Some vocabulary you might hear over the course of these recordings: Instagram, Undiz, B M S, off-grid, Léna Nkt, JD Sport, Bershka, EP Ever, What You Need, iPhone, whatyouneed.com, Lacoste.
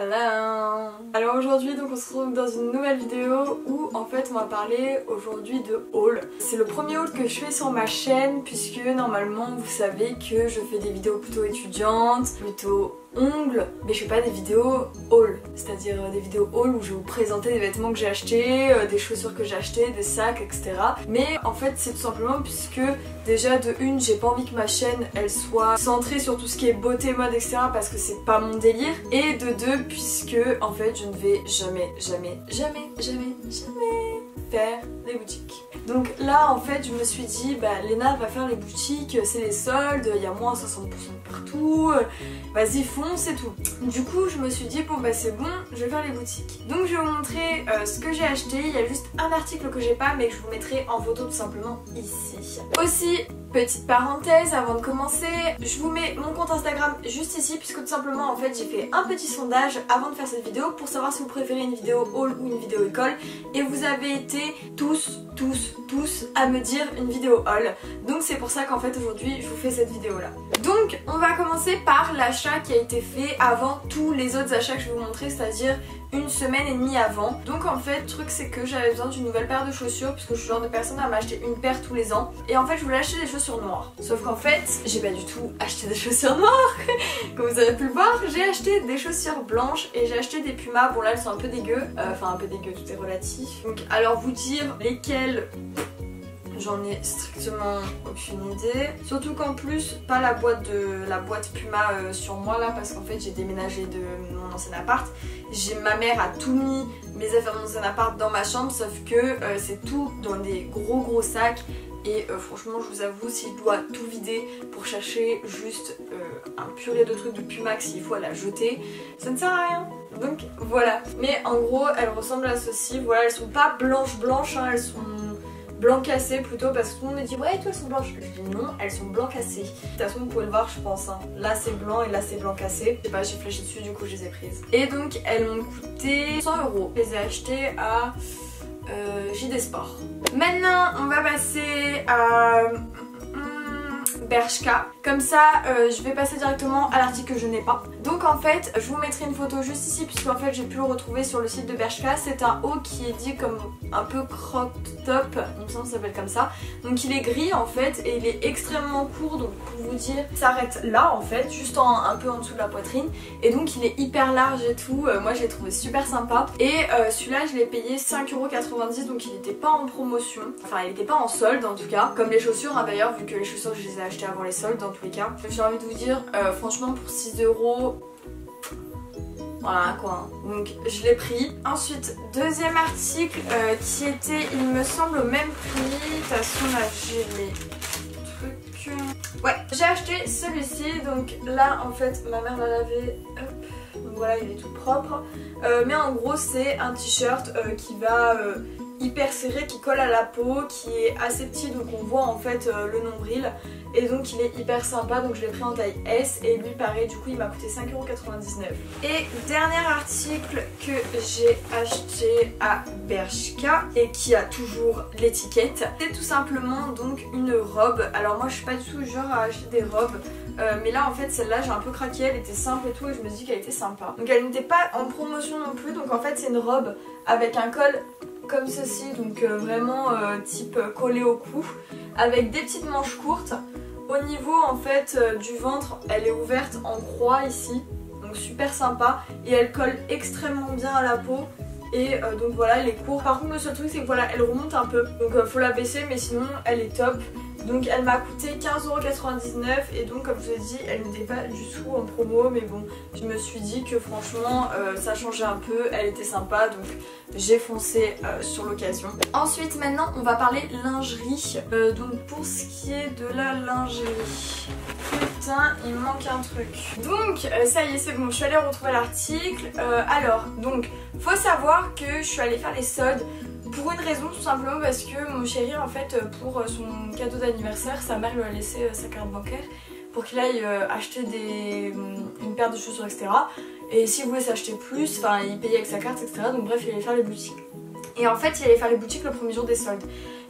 Hello. Alors aujourd'hui donc on se retrouve dans une nouvelle vidéo où en fait on va parler aujourd'hui de haul. C'est le premier haul que je fais sur ma chaîne puisque normalement vous savez que je fais des vidéos plutôt étudiantes, plutôt ongles, mais je fais pas des vidéos haul, c'est-à-dire des vidéos haul où je vais vous présenter des vêtements que j'ai achetés, des chaussures que j'ai achetées, des sacs, etc. Mais en fait c'est tout simplement puisque déjà de une j'ai pas envie que ma chaîne elle soit centrée sur tout ce qui est beauté, mode, etc. parce que c'est pas mon délire, et de deux puisque en fait je ne vais jamais faire les boutiques. Donc là en fait je me suis dit bah Léna va faire les boutiques, c'est les soldes, il y a moins 60% partout, vas-y fonce et tout. Du coup je me suis dit bon bah c'est bon, je vais faire les boutiques. Donc je vais vous montrer ce que j'ai acheté, il y a juste un article que j'ai pas mais que je vous mettrai en photo tout simplement ici. Aussi petite parenthèse avant de commencer, je vous mets mon compte Instagram juste ici puisque tout simplement en fait j'ai fait un petit sondage avant de faire cette vidéo pour savoir si vous préférez une vidéo haul ou une vidéo école, et vous avez été tous à me dire une vidéo haul, donc c'est pour ça qu'en fait aujourd'hui je vous fais cette vidéo là. Donc on va commencer par l'achat qui a été fait avant tous les autres achats que je vais vous montrer, c'est à dire une semaine et demie avant. Donc en fait le truc c'est que j'avais besoin d'une nouvelle paire de chaussures puisque je suis le genre de personne à m'acheter une paire tous les ans, et en fait je voulais acheter des chaussures noires, sauf qu'en fait j'ai pas du tout acheté des chaussures noires comme vous avez pu le voir, j'ai acheté des chaussures blanches et j'ai acheté des pumas. Bon là elles sont un peu dégueu, enfin un peu dégueu, tout est relatif, donc alors vous dire lesquelles j'en ai strictement aucune idée, surtout qu'en plus pas la boîte Puma sur moi là parce qu'en fait j'ai déménagé de mon ancien appart, ma mère a tout mis mes affaires de mon ancien appart dans ma chambre, sauf que c'est tout dans des gros sacs. Et franchement je vous avoue, si je dois tout vider pour chercher juste un purée de trucs de Puma, s'il faut la jeter, ça ne sert à rien. Donc voilà. Mais en gros elles ressemblent à ceci. Voilà, elles sont pas blanches hein, elles sont blanc cassé plutôt, parce que tout le monde me dit ouais toi elles sont blanches, je dis non elles sont blanc cassé. De toute façon vous pouvez le voir je pense hein. Là c'est blanc et là c'est blanc cassé, je sais pas, j'ai flashé dessus du coup je les ai prises, et donc elles m'ont coûté 100 €. Je les ai achetées à JD Sport. Maintenant on va passer à Bershka. Comme ça je vais passer directement à l'article que je n'ai pas. Donc en fait je vous mettrai une photo juste ici puisque en fait j'ai pu le retrouver sur le site de Bershka. C'est un haut qui est dit comme un peu crop top, il me semble que ça s'appelle comme ça. Donc il est gris en fait et il est extrêmement court, donc pour vous dire il s'arrête là en fait, juste un peu en dessous de la poitrine, et donc il est hyper large et tout. Moi je l'ai trouvé super sympa, et celui-là je l'ai payé 5,90 €, donc il n'était pas en promotion, enfin il n'était pas en solde en tout cas, comme les chaussures hein, d'ailleurs vu que les chaussures je les ai achetées avant les soldes dans tous les cas. J'ai envie de vous dire franchement pour 6 €, voilà quoi, donc je l'ai pris. Ensuite deuxième article qui était il me semble au même prix, de toute façon là j'ai les trucs, ouais j'ai acheté celui-ci. Donc là en fait ma mère l'a lavé, hop, donc voilà il est tout propre, mais en gros c'est un t-shirt qui va hyper serré, qui colle à la peau, qui est assez petit donc on voit en fait le nombril, et donc il est hyper sympa, donc je l'ai pris en taille S et lui pareil, du coup il m'a coûté 5,99 €. Et dernier article que j'ai acheté à Bershka et qui a toujours l'étiquette, c'est tout simplement donc une robe. Alors moi je suis pas du tout genre à acheter des robes, mais là en fait celle-là j'ai un peu craqué, elle était simple et tout et je me dis qu'elle était sympa. Donc elle n'était pas en promotion non plus, donc en fait c'est une robe avec un col comme ceci, donc vraiment type collé au cou, avec des petites manches courtes. Au niveau en fait du ventre elle est ouverte en croix ici, donc super sympa, et elle colle extrêmement bien à la peau, et donc voilà elle est courte. Par contre le seul truc c'est que voilà elle remonte un peu, donc faut la baisser, mais sinon elle est top. Donc elle m'a coûté 15,99 € et donc comme je vous ai dit elle n'était pas du tout en promo, mais bon je me suis dit que franchement ça changeait un peu, elle était sympa donc j'ai foncé sur l'occasion. Ensuite maintenant on va parler lingerie, donc pour ce qui est de la lingerie, putain il manque un truc. Donc ça y est c'est bon, je suis allée retrouver l'article. Alors donc faut savoir que je suis allée faire les soldes pour une raison, tout simplement parce que mon chéri en fait pour son cadeau d'anniversaire sa mère lui a laissé sa carte bancaire pour qu'il aille acheter une paire de chaussures etc, et s'il voulait s'acheter plus, enfin il payait avec sa carte etc, donc bref il allait faire les boutiques. Et en fait il allait faire les boutiques le premier jour des soldes.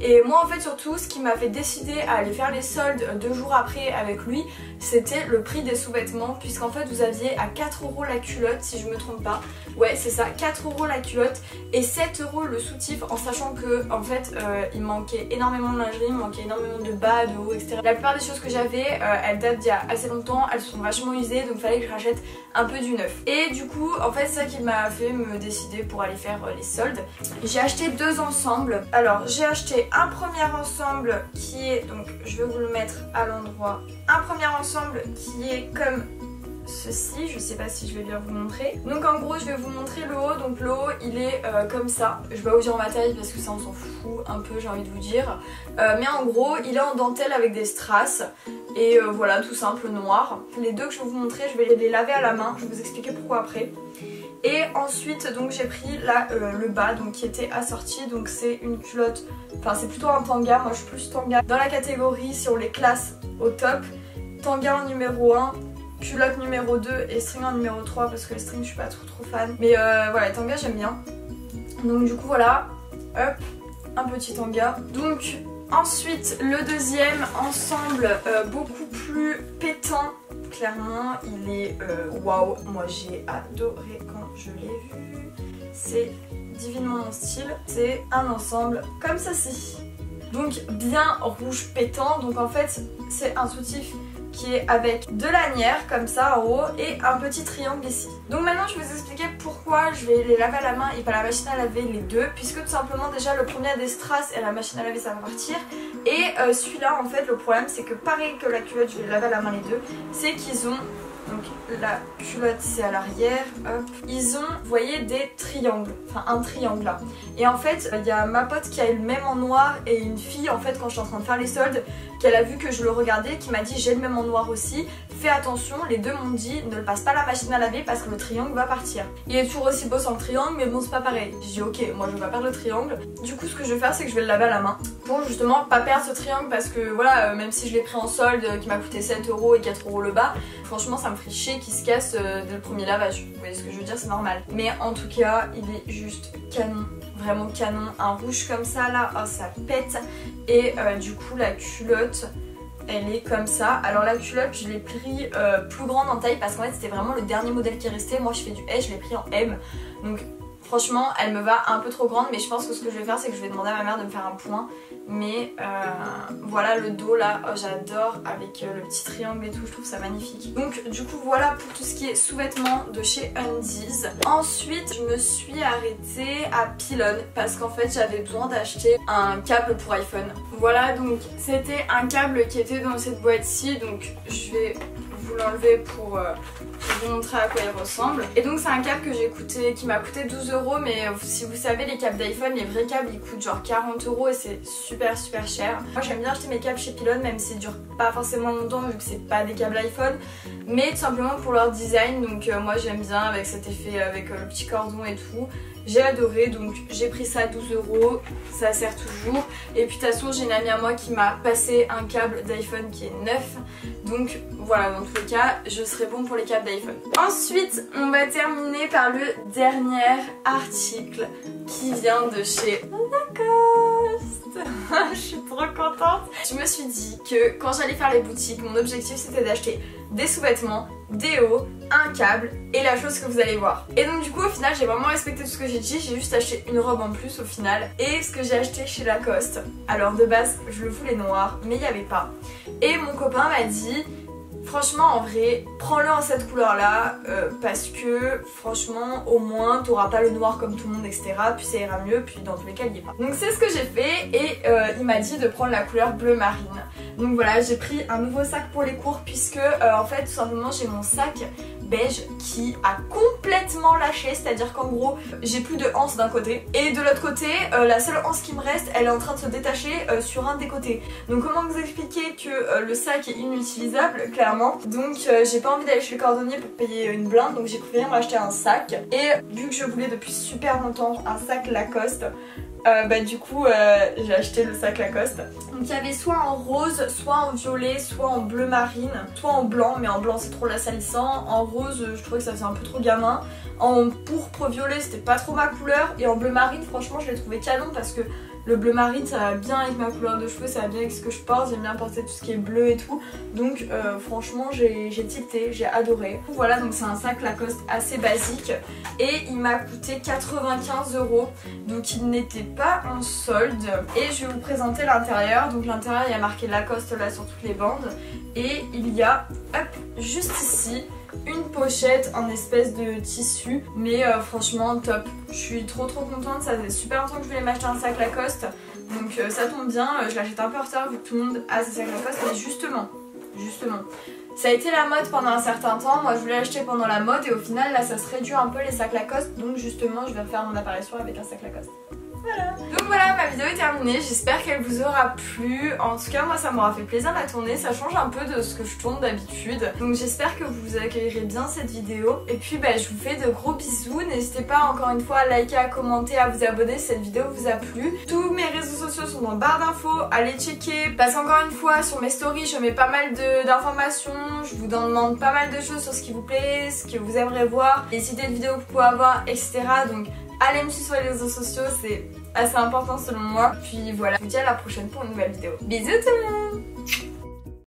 Et moi en fait surtout ce qui m'a fait décider à aller faire les soldes 2 jours après avec lui, c'était le prix des sous-vêtements, puisqu'en fait vous aviez à 4 € la culotte si je me trompe pas. Ouais c'est ça, 4 € la culotte et 7 € le soutif, en sachant que en fait il manquait énormément de lingerie, il manquait énormément de bas, de hauts, etc. La plupart des choses que j'avais elles datent d'il y a assez longtemps, elles sont vachement usées, donc il fallait que je rachète un peu du neuf. Et du coup en fait c'est ça qui m'a fait me décider pour aller faire les soldes. J'ai acheté 2 ensembles. Alors j'ai acheté un premier ensemble qui est, donc je vais vous le mettre à l'endroit, un premier ensemble qui est comme ceci, je sais pas si je vais bien vous montrer. Donc en gros je vais vous montrer le haut. Donc le haut il est comme ça. Je vais pas vous dire ma taille parce que ça on s'en fout un peu, j'ai envie de vous dire, mais en gros il est en dentelle avec des strass. Et voilà, tout simple, noir. Les deux que je vais vous montrer, je vais les laver à la main, je vais vous expliquer pourquoi après. Et ensuite donc j'ai pris là, le bas donc, qui était assorti. Donc c'est une culotte, enfin c'est plutôt un tanga, moi je suis plus tanga. Dans la catégorie si on les classe au top, tanga en numéro 1, culotte numéro 2 et string en numéro 3, parce que les strings je suis pas trop fan. Mais voilà, les tangas j'aime bien. Donc du coup voilà, hop, un petit tanga. Donc ensuite le deuxième ensemble, beaucoup plus pétant. Clairement il est waouh, moi j'ai adoré quand je l'ai vu, c'est divinement mon style. C'est un ensemble comme ceci, donc bien rouge pétant. Donc en fait c'est un soutif qui est avec deux lanières comme ça en haut et un petit triangle ici. Donc maintenant je vais vous expliquer pourquoi je vais les laver à la main et pas la machine à laver les deux, puisque tout simplement déjà le premier a des strass et la machine à laver ça va partir. Et celui-là en fait le problème c'est que pareil que la culotte, je vais les laver à la main les deux, c'est qu'ils ont, donc la culotte c'est à l'arrière, hop, ils ont, vous voyez, des triangles, enfin un triangle là. Et en fait il y a ma pote qui a eu le même en noir, et une fille en fait quand je suis en train de faire les soldes, qu'elle a vu que je le regardais, qui m'a dit j'ai le même en noir aussi, fais attention. Les deux m'ont dit ne le passe pas à la machine à laver parce que le triangle va partir. Il est toujours aussi beau sans le triangle mais bon c'est pas pareil. J'ai dit ok, moi je vais pas perdre le triangle. Du coup ce que je vais faire c'est que je vais le laver à la main pour justement pas perdre ce triangle, parce que voilà, même si je l'ai pris en solde qui m'a coûté 7 € et 4 € le bas, franchement ça me ferait chier qu'il se casse dès le premier lavage. Vous voyez ce que je veux dire, c'est normal. Mais en tout cas il est juste canon, vraiment canon, un rouge comme ça là, oh, ça pète. Et du coup la culotte elle est comme ça. Alors la culotte je l'ai pris plus grande en taille, parce qu'en fait c'était vraiment le dernier modèle qui restait. Moi je fais du S, je l'ai pris en M, donc franchement elle me va un peu trop grande. Mais je pense que ce que je vais faire c'est que je vais demander à ma mère de me faire un point. Mais voilà le dos là, oh, j'adore, avec le petit triangle et tout, je trouve ça magnifique. Donc du coup voilà pour tout ce qui est sous-vêtements de chez Undiz. Ensuite je me suis arrêtée à Pilon, parce qu'en fait j'avais besoin d'acheter un câble pour iPhone. Voilà, donc c'était un câble qui était dans cette boîte-ci, donc je vais vous l'enlever pour vous montrer à quoi il ressemble. Et donc c'est un câble que j'ai coûté, qui m'a coûté 12 €, mais si vous savez les câbles d'iPhone, les vrais câbles ils coûtent genre 40 € et c'est super super cher. Moi j'aime bien acheter mes câbles chez Pilon, même s'ils durent pas forcément longtemps vu que c'est pas des câbles iPhone, mais tout simplement pour leur design. Donc moi j'aime bien avec cet effet, avec le petit cordon et tout. J'ai adoré, donc j'ai pris ça à 12 €, ça sert toujours. Et puis de toute façon j'ai une amie à moi qui m'a passé un câble d'iPhone qui est neuf. Donc voilà, dans tous les cas je serai bon pour les câbles d'iPhone. Ensuite on va terminer par le dernier article qui vient de chez Lacoste. Je suis trop contente. Je me suis dit que quand j'allais faire les boutiques, mon objectif c'était d'acheter des sous-vêtements, des hauts, un câble et la chose que vous allez voir. Et donc du coup au final j'ai vraiment respecté tout ce que j'ai dit, j'ai juste acheté une robe en plus au final. Et ce que j'ai acheté chez Lacoste, alors de base je le voulais noir mais il n'y avait pas, et mon copain m'a dit franchement en vrai prends-le en cette couleur là, parce que franchement au moins t'auras pas le noir comme tout le monde, etc. Puis ça ira mieux, puis dans tous les cas il n'y est pas. Donc c'est ce que j'ai fait, et il m'a dit de prendre la couleur bleu marine. Donc voilà, j'ai pris un nouveau sac pour les cours, puisque en fait tout simplement j'ai mon sac beige qui a complètement lâché, c'est-à-dire qu'en gros j'ai plus de anse d'un côté et de l'autre côté la seule anse qui me reste elle est en train de se détacher sur un des côtés. Donc comment vous expliquer que le sac est inutilisable, clairement. Donc j'ai pas envie d'aller chez le cordonnier pour payer une blinde, donc j'ai préféré m'acheter un sac. Et vu que je voulais depuis super longtemps un sac Lacoste, j'ai acheté le sac Lacoste. Donc il y avait soit en rose, soit en violet, soit en bleu marine, soit en blanc, mais en blanc c'est trop la salissant. En rose je trouvais que ça faisait un peu trop gamin. En pourpre violet c'était pas trop ma couleur, et en bleu marine franchement je l'ai trouvé canon parce que le bleu marine ça va bien avec ma couleur de cheveux, ça va bien avec ce que je porte, j'aime bien porter tout ce qui est bleu et tout. Donc franchement j'ai tilté, j'ai adoré. Voilà, donc c'est un sac Lacoste assez basique et il m'a coûté 95 €. Donc il n'était pas en solde. Et je vais vous présenter l'intérieur. Donc l'intérieur il y a marqué Lacoste là sur toutes les bandes. Et il y a, hop, juste ici, une pochette en espèce de tissu, mais franchement top, je suis trop contente. Ça faisait super longtemps que je voulais m'acheter un sac Lacoste, donc ça tombe bien. Je l'achète un peu en retard vu que tout le monde a ses sacs Lacoste, mais justement ça a été la mode pendant un certain temps. Moi je voulais l'acheter pendant la mode et au final là ça se réduit un peu les sacs Lacoste, donc justement je vais faire mon apparition avec un sac Lacoste. Voilà. Donc voilà, ma vidéo est terminée, j'espère qu'elle vous aura plu. En tout cas moi ça m'aura fait plaisir de la tourner, ça change un peu de ce que je tourne d'habitude. Donc j'espère que vous accueillerez bien cette vidéo. Et puis bah, je vous fais de gros bisous, n'hésitez pas encore une fois à liker, à commenter, à vous abonner si cette vidéo vous a plu. Tous mes réseaux sociaux sont en barre d'infos, allez checker. Passe encore une fois sur mes stories, je mets pas mal d'informations, je vous demande pas mal de choses sur ce qui vous plaît, ce que vous aimeriez voir, les idées de vidéos que vous pouvez avoir, etc. Donc allez me suivre sur les réseaux sociaux, c'est assez important selon moi. Puis voilà, je vous dis à la prochaine pour une nouvelle vidéo. Bisous tout le monde!